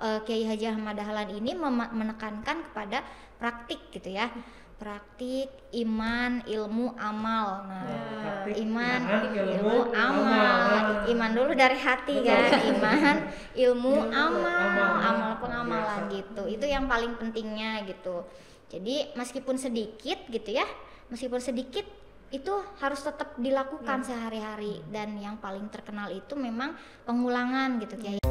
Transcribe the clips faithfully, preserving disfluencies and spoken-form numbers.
uh, Kiai Haji Ahmad Dahlan ini mem- menekankan kepada praktik gitu ya, praktik iman, ilmu, amal. Nah, praktik, iman, ilmu, ilmu amal. amal, iman dulu dari hati kan, iman, ilmu, amal, amal pengamalan gitu. Itu yang paling pentingnya gitu. Jadi meskipun sedikit gitu ya, meskipun sedikit itu harus tetap dilakukan ya. sehari-hari, dan yang paling terkenal itu memang pengulangan gitu Kiai. Ya.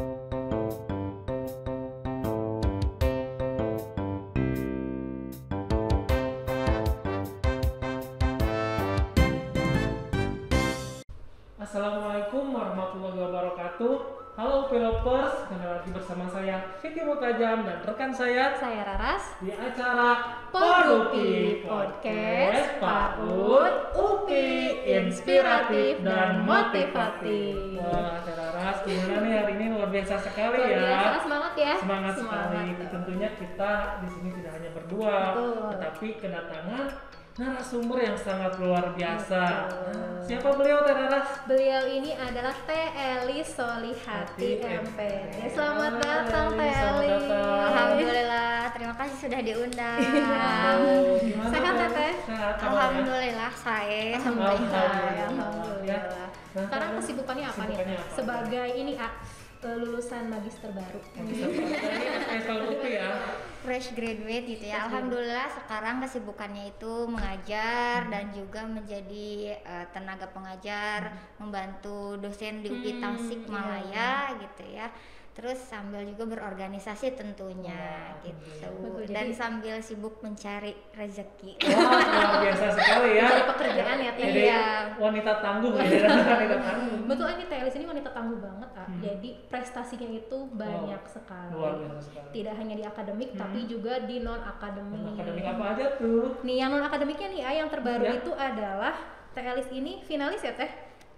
Assalamualaikum warahmatullahi wabarakatuh. Halo Pelopers, kembali lagi bersama saya Fiki Mutajam dan rekan saya Saya Raras di acara Podupi Podcast PAUD U P I Inspiratif dan Motivatif. Wah, saya Raras, gimana nih hari ini? Luar biasa sekali ya. Luar biasa, semangat ya. Semangat, semangat sekali. Tentunya kita di sini tidak hanya berdua, betul, tetapi kedatangan narasumber yang sangat luar biasa. Betul. Siapa beliau, Teh Raras? Beliau ini adalah Teh Elis Solihati M P D. Selamat datang Teh Elis. Alhamdulillah, terima kasih sudah diundang. Sehat Teh? Alhamdulillah, saya alhamdulillah. Sekarang kesibukannya apa nih? Sebagai ini lulusan magister baru. Magister baru ya. Fresh graduate gitu ya. Alhamdulillah sekarang kesibukannya itu mengajar hmm. dan juga menjadi uh, tenaga pengajar, hmm. membantu dosen di U P I Tasikmalaya hmm. gitu ya. Terus sambil juga berorganisasi tentunya wow, gitu. Betul, dan jadi, sambil sibuk mencari rezeki. Wah, luar biasa sekali ya. Mencari pekerjaan ya, Teh. Iya. Wanita tangguh ya. Wanita tangguh. Betul, ini Teh Elis ini wanita tangguh banget, ah. Hmm. Jadi prestasinya itu banyak wow, sekali. Luar biasa sekali. Tidak hanya di akademik hmm. tapi juga di non akademik. Akademik apa aja tuh? Nih, yang non akademiknya nih, ah, yang terbaru ya, itu adalah Teh Elis ini finalis ya, Teh.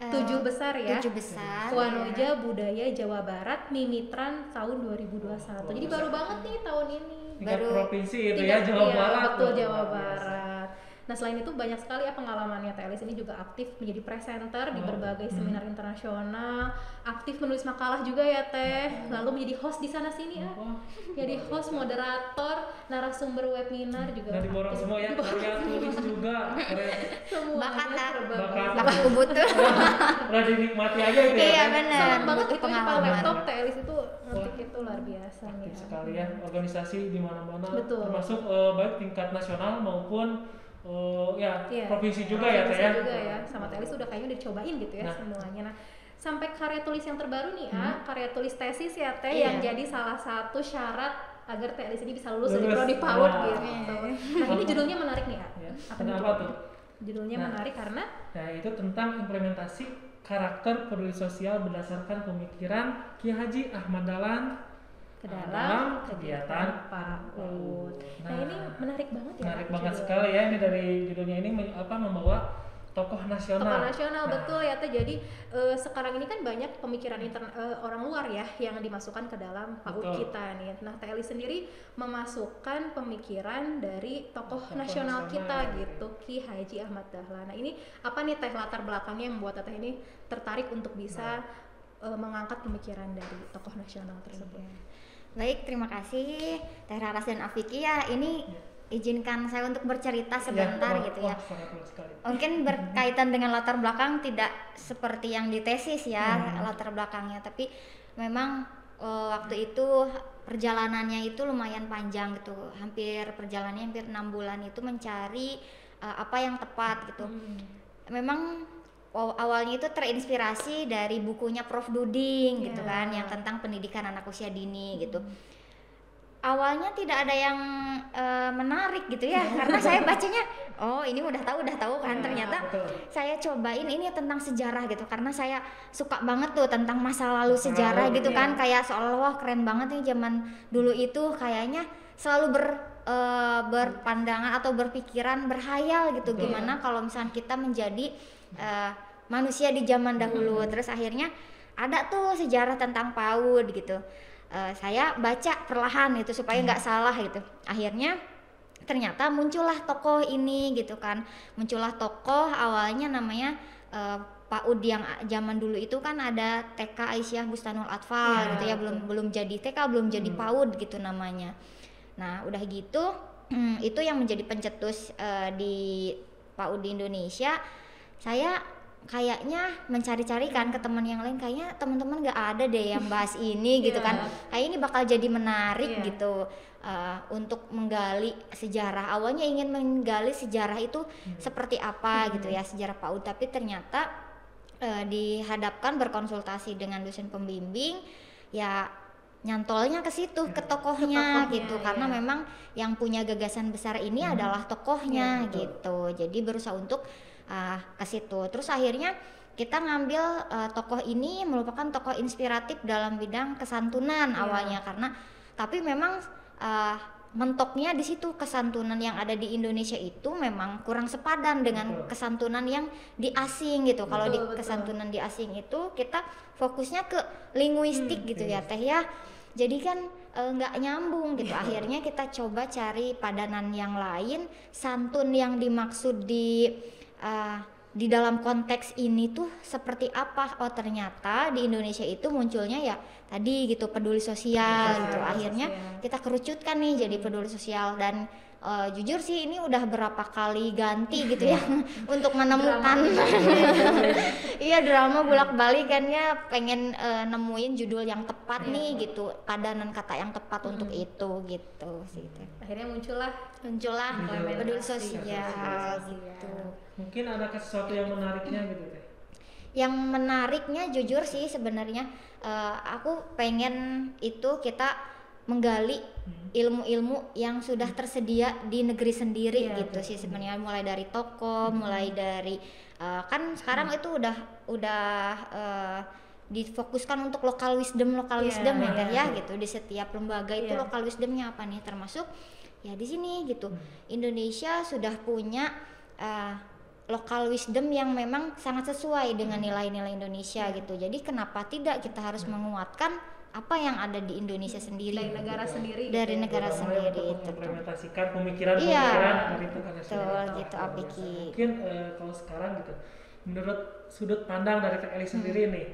Tujuh besar ya, tujuh besar Wanoja ya. Budaya Jawa Barat Mimitran tahun dua ribu dua puluh satu. Oh, jadi baru banget nih tahun ini. Tiga baru provinsi itu ya, Jawa iya, Barat. Betul, Jawa oh, Barat. Nah, selain itu banyak sekali ya pengalamannya Teh Elis ini, juga aktif menjadi presenter oh. di berbagai hmm. seminar internasional, aktif menulis makalah juga ya Teh, hmm. lalu menjadi host di sana sini ya. Oh. Jadi host, moderator, narasumber webinar juga. Nah, diborong semua ya, karya tulis juga. Semua bakat bakat kubut tuh. Udah dinikmati aja gitu ya. Iya benar. Sangat banget itu pengalaman laptop Teh Elis itu ngetik itu luar biasa ya. Aktif sekali ya, organisasi di mana-mana, termasuk uh, baik tingkat nasional maupun uh, ya yeah. provinsi juga ya Teh ya. Juga ya. Sama Teh Elis udah kayaknya udah dicobain gitu ya nah. semuanya. Nah, sampai karya tulis yang terbaru nih, hmm. ah, karya tulis tesis ya Teh yeah. yang jadi salah satu syarat agar Teh Elis ini bisa lulus dari prodi PAUD wow. gitu. Nah, ini judulnya menarik nih, ah. Ya. Kenapa tuh? Judulnya nah, menarik karena nah itu tentang implementasi karakter peduli sosial berdasarkan pemikiran Kiai Haji Ahmad Dahlan ke dalam kegiatan PAUD. Nah, nah, ini menarik banget ya. Menarik banget judul. sekali ya ini dari judulnya ini apa membawa tokoh nasional. Tokoh nasional nah. betul ya Teh. Jadi uh, sekarang ini kan banyak pemikiran intern, uh, orang luar ya yang dimasukkan ke dalam PAUD betul. kita nih. Nah, Teh Elis sendiri memasukkan pemikiran dari tokoh, tokoh nasional, nasional kita ya, gitu, Ki Haji Ahmad Dahlan. Nah, ini apa nih Teh latar belakangnya yang membuat Teh ini tertarik untuk bisa nah. uh, mengangkat pemikiran dari tokoh nasional tersebut? Ya. Baik, terima kasih Teh Raras dan Afiki ya. Ini izinkan saya untuk bercerita sebentar ya, gitu ya. Mungkin berkaitan dengan latar belakang tidak seperti yang di tesis ya hmm. latar belakangnya, tapi memang uh, waktu itu perjalanannya itu lumayan panjang gitu. Hampir perjalanannya hampir enam bulan itu mencari uh, apa yang tepat gitu. Hmm. Memang Wow, awalnya itu terinspirasi dari bukunya Prof Duding yeah. gitu kan, yang tentang pendidikan anak usia dini gitu. Awalnya tidak ada yang uh, menarik gitu ya, karena saya bacanya oh ini udah tahu udah tahu kan, ternyata betul. Saya cobain ini tentang sejarah gitu, karena saya suka banget tuh tentang masa lalu sejarah oh, gitu yeah. kan, kayak seolah-olah keren banget nih zaman dulu itu, kayaknya selalu ber uh, berpandangan atau berpikiran berhayal gitu betul. Gimana kalau misalnya kita menjadi Uh, manusia di zaman dahulu. Hmm. Terus akhirnya ada tuh sejarah tentang PAUD gitu. Uh, saya baca perlahan gitu supaya nggak hmm. salah gitu. Akhirnya ternyata muncullah tokoh ini gitu kan. Muncullah tokoh awalnya namanya uh, P A U D yang zaman dulu itu kan ada T K Aisyiyah Bustanul Athfal ya, gitu ya, belum itu. belum jadi T K, belum jadi hmm. P A U D gitu namanya. Nah, udah gitu itu yang menjadi pencetus uh, di P A U D Indonesia. Saya kayaknya mencari-carikan ke teman yang lain, kayaknya teman-teman nggak ada deh yang bahas ini gitu yeah. kan. Kayak ini bakal jadi menarik yeah. gitu uh, untuk menggali sejarah. Awalnya ingin menggali sejarah itu hmm. seperti apa hmm. gitu ya, sejarah P A U D, tapi ternyata uh, dihadapkan berkonsultasi dengan dosen pembimbing ya, nyantolnya ke situ, ke tokohnya, tokohnya gitu ya. Karena memang yang punya gagasan besar ini hmm. adalah tokohnya ya, gitu. Jadi berusaha untuk uh, ke situ. Terus akhirnya kita ngambil uh, tokoh ini merupakan tokoh inspiratif dalam bidang kesantunan ya. Awalnya karena tapi memang uh, mentoknya di situ, kesantunan yang ada di Indonesia itu memang kurang sepadan dengan betul. Kesantunan yang di asing gitu. Kalau di kesantunan betul. Di asing itu kita fokusnya ke linguistik hmm, gitu yes. ya Teh ya. Jadi kan nggak e, nyambung gitu. Akhirnya kita coba cari padanan yang lain. Santun yang dimaksud di uh, di dalam konteks ini tuh seperti apa? Oh, ternyata di Indonesia itu munculnya ya tadi gitu, peduli sosial ya, gitu. Akhirnya sosial. Kita kerucutkan nih jadi peduli sosial dan uh, jujur sih ini udah berapa kali ganti gitu ya untuk menemukan iya drama bolak-balik kan ya, pengen uh, nemuin judul yang tepat ya, nih ya. Gitu, padanan kata yang tepat hmm. untuk itu gitu sih. Akhirnya muncullah muncullah hmm. peduli sosial ya, gitu. Mungkin ada sesuatu yang menariknya gitu Teh. Yang menariknya jujur sih sebenarnya uh, aku pengen itu kita menggali ilmu-ilmu yang sudah tersedia di negeri sendiri ya, gitu betul. Sih sebenarnya, mulai dari toko, hmm. mulai dari uh, kan sekarang hmm. itu udah udah uh, difokuskan untuk local wisdom, local yeah, wisdom ya Teh ya, gitu. Di setiap lembaga itu yeah. local wisdomnya apa nih, termasuk ya di sini gitu. Hmm. Indonesia sudah punya uh, local wisdom yang memang sangat sesuai dengan nilai-nilai Indonesia hmm. gitu. Jadi kenapa tidak kita harus hmm. menguatkan apa yang ada di Indonesia sendiri, dari negara gitu. sendiri, dari gitu. negara sendiri itu. Implementasikan pemikiran-pemikiran dari negara sendiri. Gitu, Apiki. Mungkin uh, kalau sekarang gitu, menurut sudut pandang dari Teh Elis hmm. sendiri nih,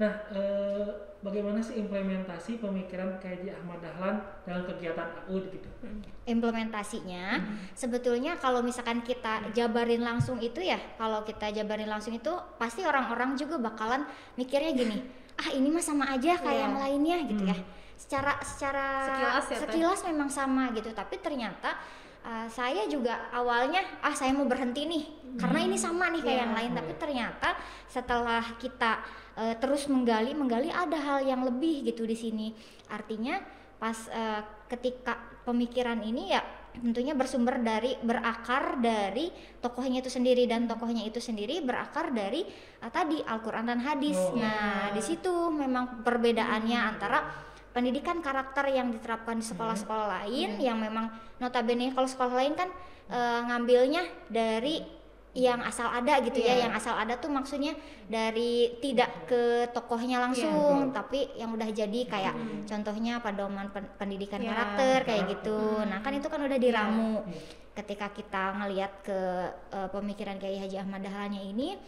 nah uh, bagaimana sih implementasi pemikiran Kiai Haji Ahmad Dahlan dalam kegiatan A U D gitu? Hmm. Implementasinya, hmm. sebetulnya kalau misalkan kita jabarin langsung itu ya, kalau kita jabarin langsung itu pasti orang-orang juga bakalan mikirnya gini. Ah ini mah sama aja kayak yeah. yang lainnya gitu hmm. ya. Secara secara sekilas, ya, sekilas memang sama gitu, tapi ternyata uh, saya juga awalnya ah saya mau berhenti nih hmm. karena ini sama nih kayak yeah. yang lain, tapi ternyata setelah kita uh, terus menggali menggali ada hal yang lebih gitu di sini. Artinya pas uh, ketika pemikiran ini ya tentunya bersumber dari, berakar dari tokohnya itu sendiri, dan tokohnya itu sendiri berakar dari ah, tadi Al-Quran dan hadis. Oh, nah ya. Di situ memang perbedaannya hmm. antara pendidikan karakter yang diterapkan di sekolah-sekolah hmm. lain hmm. yang memang notabene kalau sekolah lain kan e, ngambilnya dari yang asal ada gitu yeah. ya, yang asal ada tuh maksudnya dari tidak ke tokohnya langsung yeah, tapi yang udah jadi kayak mm. contohnya pedoman pen- pendidikan yeah. karakter kayak gitu. Mm. Nah kan itu kan udah diramu. Yeah. Ketika kita ngelihat ke uh, pemikiran Kiai Haji Ahmad Dahlannya ini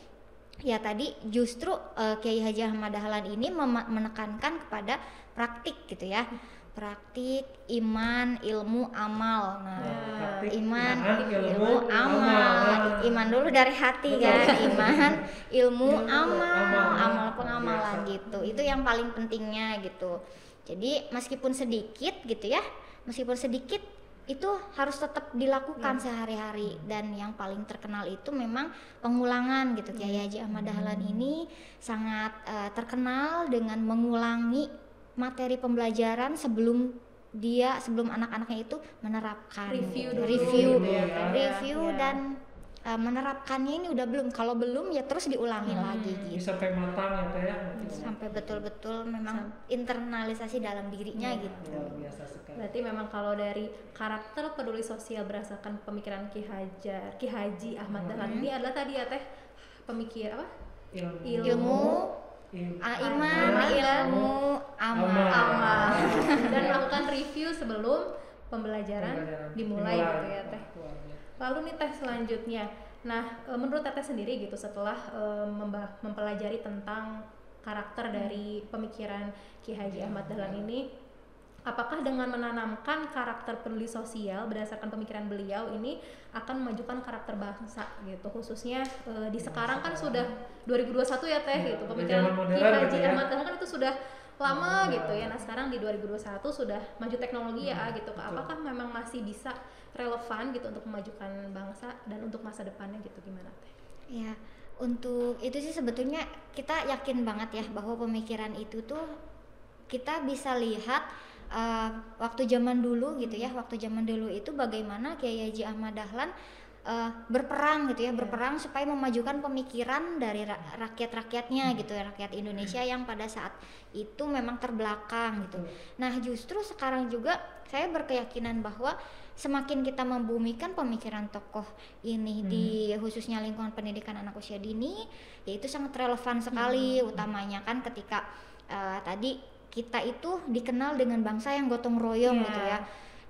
ya tadi justru uh, Kiai Haji Ahmad Dahlan ini mem- menekankan kepada praktik gitu ya. Praktik, iman, ilmu, amal. Nah, ya. iman, ilmu, ilmu amal. amal. Iman dulu dari hati kan, iman, ilmu, amal, amal pengamalan gitu. Itu yang paling pentingnya gitu. Jadi meskipun sedikit gitu ya, meskipun sedikit itu harus tetap dilakukan ya. sehari-hari, dan yang paling terkenal itu memang pengulangan gitu. Kiai hmm. Haji Ahmad Dahlan hmm. ini sangat uh, terkenal dengan mengulangi materi pembelajaran sebelum dia, sebelum anak-anaknya itu menerapkan review gitu. review, ya, review ya. dan uh, menerapkannya ini udah belum, kalau belum ya terus diulangi hmm. lagi gitu. Sampai matang ya Teh ya. Sampai betul-betul memang Sampai. internalisasi dalam dirinya ya, gitu. Biasa sekali. Berarti memang kalau dari karakter peduli sosial berdasarkan pemikiran Ki Hajar, Ki Haji Ahmad hmm. Dahlan ini adalah tadi ya Teh pemikir apa? Ilmu, Ilmu. Ah, iman, ilmu, amal, amal. Dan melakukan review sebelum pembelajaran dimulai gitu ya Teh. Lalu nih Teh selanjutnya Nah, menurut Teteh sendiri gitu setelah um, mempelajari tentang karakter dari pemikiran Kiai Haji Ahmad Dahlan ini, apakah dengan menanamkan karakter peduli sosial berdasarkan pemikiran beliau ini akan memajukan karakter bangsa gitu, khususnya uh, di sekarang kan sudah dua ribu dua puluh satu ya Teh gitu, pemikiran Kiai Haji Ahmad Dahlan kan itu sudah lama gitu ya. Nah, sekarang di dua ribu dua puluh satu sudah maju teknologi ya gitu. Apakah memang masih bisa relevan gitu untuk memajukan bangsa dan untuk masa depannya gitu, gimana Teh? Ya, untuk itu sih sebetulnya kita yakin banget ya bahwa pemikiran itu tuh kita bisa lihat uh, waktu zaman dulu gitu ya. Waktu zaman dulu itu bagaimana Kiai Haji Ahmad Dahlan Uh, berperang gitu ya, berperang yeah. supaya memajukan pemikiran dari ra- rakyat-rakyatnya mm. gitu ya, rakyat Indonesia mm. yang pada saat itu memang terbelakang gitu. Mm. Nah, justru sekarang juga saya berkeyakinan bahwa semakin kita membumikan pemikiran tokoh ini mm. di khususnya lingkungan pendidikan anak usia dini, yaitu sangat relevan sekali mm. utamanya kan ketika uh, tadi kita itu dikenal dengan bangsa yang gotong royong yeah. gitu ya.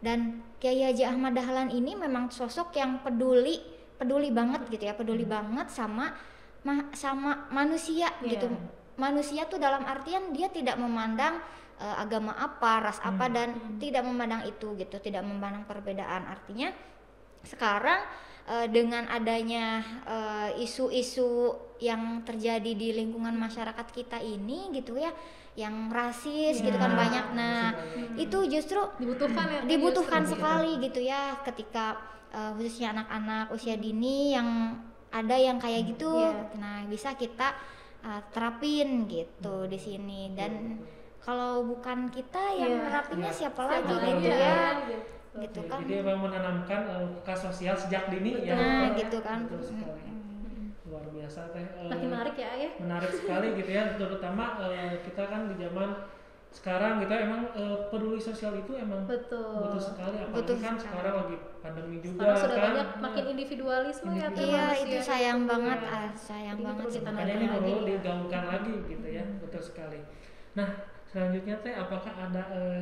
Dan Kiai Haji Ahmad Dahlan ini memang sosok yang peduli, peduli banget gitu ya, peduli hmm. banget sama ma, sama manusia yeah. gitu. Manusia tuh dalam artian dia tidak memandang uh, agama apa, ras apa hmm. dan hmm. tidak memandang itu gitu, tidak memandang perbedaan. Artinya sekarang uh, dengan adanya uh, isu-isu yang terjadi di lingkungan masyarakat kita ini gitu ya, yang rasis ya, gitu kan banyak. Nah, hmm. itu justru dibutuhkan ya, dibutuhkan justru sekali gitu. gitu ya ketika uh, khususnya anak-anak usia dini yang ada yang kayak hmm. gitu. Yeah. Nah, bisa kita uh, terapin gitu hmm. di sini dan yeah. kalau bukan kita yang yeah. terapinnya yeah. siapa, siapa lagi gitu ya. ya. Gitu okay. kan. Jadi memang menanamkan luka sosial sejak dini ya. Nah, gitu kan. Luar biasa Teh, makin menarik ya, ya menarik sekali gitu ya, terutama uh, kita kan di zaman sekarang gitu emang uh, peduli sosial itu emang betul butuh sekali, apalagi kan sekarang lagi pandemi juga sekarang sudah kan banyak makin individualisme ya Teh, iya itu sayang banget ah sayang banget sih, makanya ini perlu digaungkan lagi gitu ya, betul sekali. Nah, selanjutnya Teh, apakah ada uh,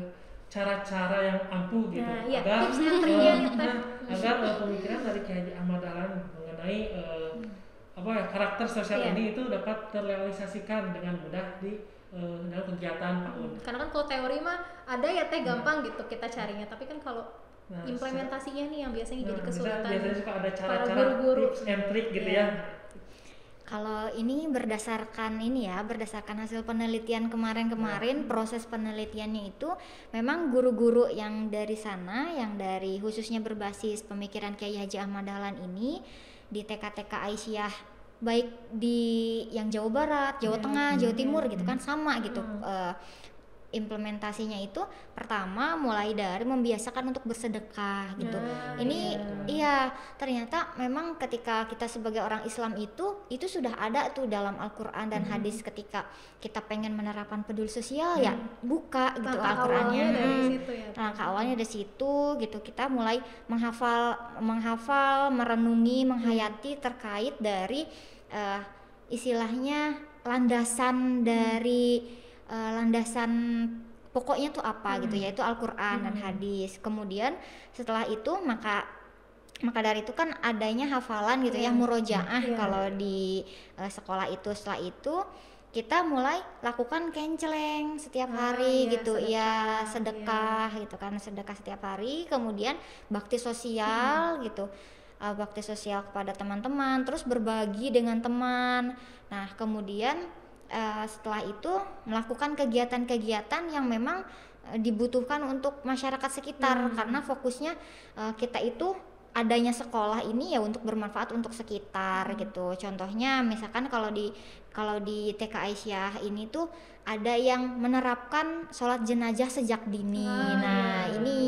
cara-cara yang ampuh gitu nah, ya, agar uh, nah, agar uh, pemikiran dari Kiai Haji Ahmad Dahlan mengenai uh, apa ya, karakter sosial yeah. ini itu dapat terrealisasikan dengan mudah di uh, dalam kegiatan P A U D. Karena kan kalau teori mah ada ya Teh, gampang nah. gitu kita carinya, tapi kan kalau nah, implementasinya nih yang biasanya nah, jadi kesulitan. Biasanya suka ada cara-cara tips and trick gitu yeah. ya. Kalau ini berdasarkan ini ya, berdasarkan hasil penelitian kemarin-kemarin, proses penelitiannya itu memang guru-guru yang dari sana, yang dari khususnya berbasis pemikiran Kiai Haji Ahmad Dahlan ini di T K T K Aisyiyah, baik di yang Jawa Barat, Jawa yeah, Tengah, yeah, Jawa Timur yeah, gitu kan sama gitu yeah. uh, implementasinya itu pertama mulai dari membiasakan untuk bersedekah gitu. Nah, ini iya. iya ternyata memang ketika kita sebagai orang Islam itu itu sudah ada tuh dalam Al-Qur'an dan mm-hmm. hadis, ketika kita pengen menerapkan peduli sosial mm-hmm. ya buka gitu langkah Al-Qur'annya. Langkah awalnya dari situ gitu, kita mulai menghafal menghafal, merenungi, menghayati terkait dari uh, istilahnya landasan dari mm-hmm. Uh, landasan pokoknya tuh apa hmm. gitu, yaitu Al-Qur'an hmm. dan hadis. Kemudian setelah itu maka maka dari itu kan adanya hafalan gitu yeah. ya, murojaah yeah. kalau di uh, sekolah itu. Setelah itu kita mulai lakukan kenceleng setiap hari ah, iya, gitu sedekah, ya sedekah iya. gitu kan, sedekah setiap hari. Kemudian bakti sosial hmm. gitu, uh, bakti sosial kepada teman-teman, terus berbagi dengan teman. Nah, kemudian Uh, setelah itu melakukan kegiatan-kegiatan yang memang uh, dibutuhkan untuk masyarakat sekitar hmm. karena fokusnya uh, kita itu adanya sekolah ini ya untuk bermanfaat untuk sekitar hmm. gitu. Contohnya misalkan kalau di kalau di T K Aisyiyah ini tuh ada yang menerapkan sholat jenazah sejak dini. Ah, nah, iya. ini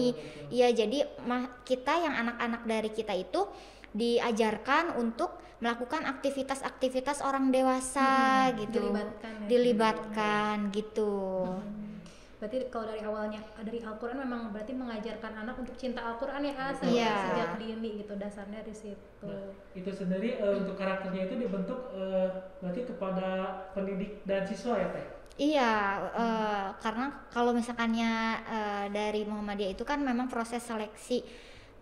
ya jadi mah, kita yang anak-anak dari kita itu diajarkan untuk melakukan aktivitas-aktivitas orang dewasa hmm, gitu, dilibatkan, ya, dilibatkan ya. gitu. Hmm. Berarti kalau dari awalnya dari Al-Qur'an memang berarti mengajarkan anak untuk cinta Al-Qur'an ya kan, yeah. sejak dini gitu, dasarnya di situ. Nah, itu sendiri uh, untuk karakternya itu dibentuk uh, berarti kepada pendidik dan siswa ya Teh? Iya, hmm. uh, karena kalau misalkannya uh, dari Muhammadiyah itu kan memang proses seleksi.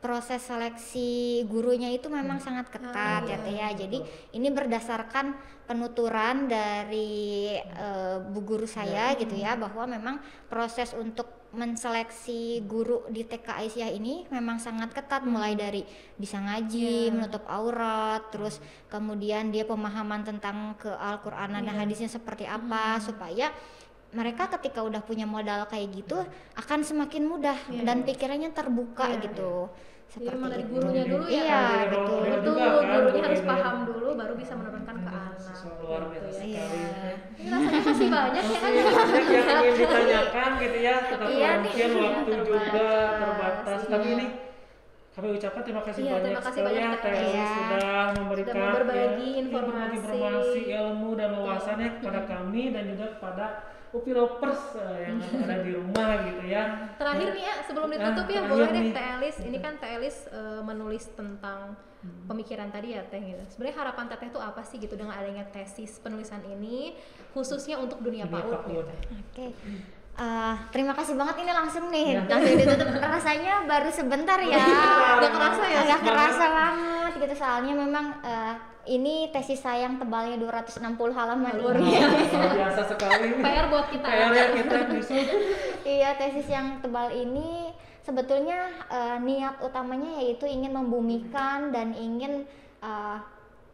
proses seleksi gurunya itu memang hmm. sangat ketat ah, ya Teh ya. Jadi ini berdasarkan penuturan dari uh, bu guru saya hmm. gitu ya, bahwa memang proses untuk menseleksi guru di T K Aisyiyah ini memang sangat ketat, hmm. mulai dari bisa ngaji, yeah. menutup aurat, terus kemudian dia pemahaman tentang ke Al-Qur'an yeah. dan hadisnya seperti apa, hmm. supaya mereka ketika udah punya modal kayak gitu akan semakin mudah yeah. dan pikirannya terbuka yeah. gitu. Seperti ya, dari gurunya dulu ya. Iya, betul. Betul, betul. Kan, gurunya harus paham ya. Dulu baru bisa menerapkan ke anak. Luar biasa ya. Sekali. Ini rasanya masih banyak ya kan. Yang ingin ditanyakan gitu ya, tetapi iya, mungkin iya, waktu terbatas. Juga terbatas. Iya. Tapi ini kami ucapkan terima kasih iya, banyak. Terima kasih banyak Teh ya. Sudah memberikan sudah berbagi ya, informasi. informasi, ilmu dan wawasannya oh. kepada kami dan juga kepada U P I lovers yang ada di rumah gitu ya. Terakhir nih ya, sebelum ditutup nah, ya boleh deh Teh Elis, ini kan Teh Elis uh, menulis tentang hmm. pemikiran tadi ya Teh gitu. Sebenarnya harapan Teteh itu apa sih gitu dengan adanya tesis penulisan ini khususnya untuk dunia, dunia PAUD gitu. Oke. Okay. Uh, terima kasih banget, ini langsung nih ya. Langsung ditutup, rasanya baru sebentar ya. Agak kerasa ya, agak kerasa banget gitu soalnya memang uh, ini tesis saya yang tebalnya dua ratus enam puluh halaman. Luar biasa, biasa sekali. P R buat kita. P R ya kita justru. Iya, tesis yang tebal ini sebetulnya uh, niat utamanya yaitu ingin membumikan dan ingin uh,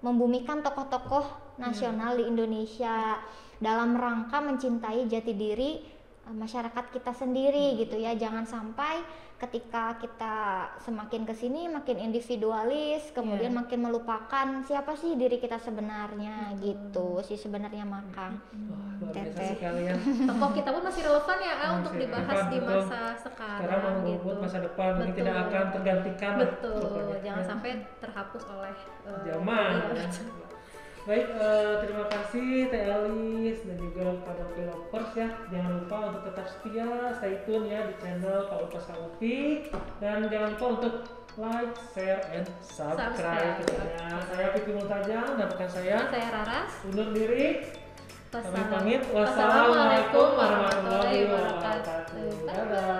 membumikan tokoh-tokoh nasional hmm. di Indonesia dalam rangka mencintai jati diri uh, masyarakat kita sendiri hmm. gitu ya. Jangan sampai ketika kita semakin kesini makin individualis, kemudian yeah. makin melupakan siapa sih diri kita sebenarnya hmm. gitu sih sebenarnya makang. Wah, luar biasa sekali ya. Tokoh kita pun masih relevan ya masih untuk dibahas depan, di masa betul. sekarang. Sekarang membuat gitu. Masa depan betul. Ini tidak akan tergantikan. Betul. Lah. Jangan ya. sampai terhapus oleh uh, zaman. Iya. Baik, uh, terima kasih Teh Elis dan juga kepada U P I lovers ya. Jangan lupa untuk tetap setia, stay tune ya di channel PAUD Pasca U P I. Dan jangan lupa untuk like, share, and subscribe, subscribe. Ya. Saya Fiki Mutajam, dan rekan saya Saya Raras. Undur diri. Kami pamit. Wassalamualaikum warahmatullahi wabarakatuh. Bye-bye.